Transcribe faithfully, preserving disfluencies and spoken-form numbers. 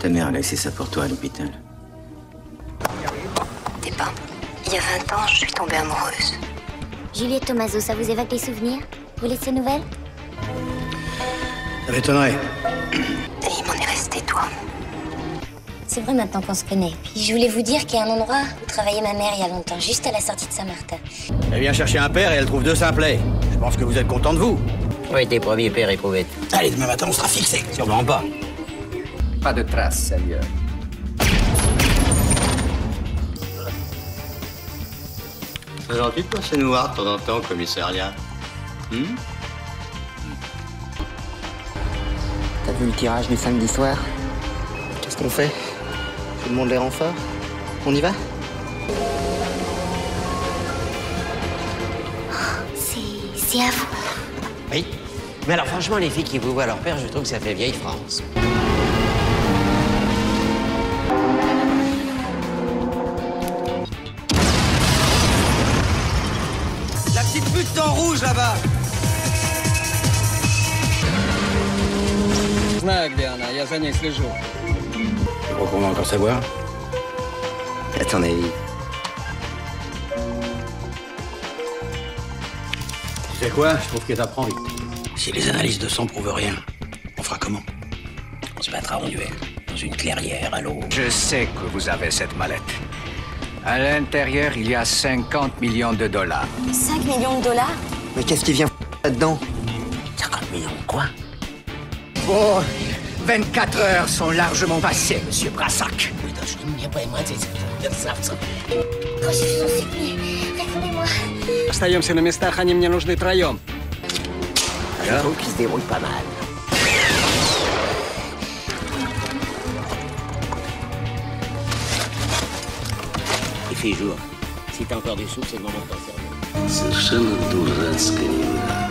Ta mère a laissé ça pour toi à l'hôpital. T'es pas... Il y a vingt ans, je suis tombée amoureuse. Juliette Tomaso, ça vous évoque des souvenirs? Vous voulez de ces nouvelles? Ça m'étonnerait. Et il m'en est resté, toi. C'est vrai maintenant qu'on se connaît. Puis je voulais vous dire qu'il y a un endroit où travaillait ma mère il y a longtemps, juste à la sortie de Saint-Martin. Elle vient chercher un père et elle trouve deux simplets. Je pense que vous êtes content de vous. Oui, tes premiers pères éprouvettes. Allez, demain matin, on sera fixés. Sûrement pas. Pas de traces ailleurs. C'est gentil de passer nous voir de temps en temps au commissariat. Hmm? T'as vu le tirage du samedi soir? Qu'est-ce qu'on fait? Tout le monde les renforts? On y va? C'est... c'est à vous. Oui. Mais alors franchement, les filles qui vous voient leur père, je trouve que ça fait vieille France. Petite pute en rouge là-bas. Snack, Bernard, y'a Zanès le jour. Je crois qu'on va encore savoir. À ton avis. Tu sais quoi? Je trouve que t'apprends vite. Si les analyses de sang prouvent rien, on fera comment? On se battra en duel, dans une clairière à l'eau. Je sais que vous avez cette mallette. À l'intérieur, il y a cinquante millions de dollars. cinq millions de dollars? Mais qu'est-ce qui vient là-dedans? cinquante millions, quoi? Oh, vingt-quatre heures sont largement passées, monsieur Brassac. Je trouve qu'il se déroule pas mal. Jour. Si t'as encore des sous, c'est le moment de t'en servir.